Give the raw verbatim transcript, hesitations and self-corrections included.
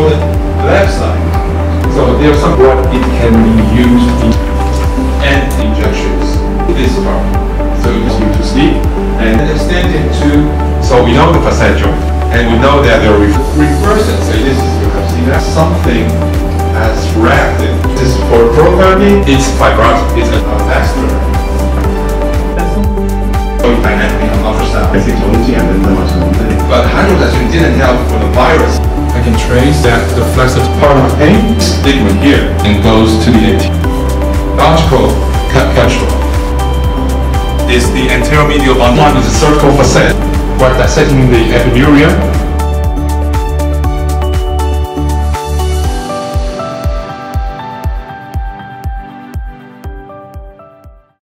for the left side. So there's some what it can be used in and injections. This part. So it is used to sleep and extended to, so we know the passaggio and we know that there are reversals. So this is, you have seen that something has wrapped it. This for prolotherapy, it's fibrotic, it's an vascular. But hydrogelatin didn't help for the virus. I can trace that the flexor part of pain stigma here and goes to the anterior capsule. It's the anterior medial bundle. One is a cervical facet. We're dissecting the epidural.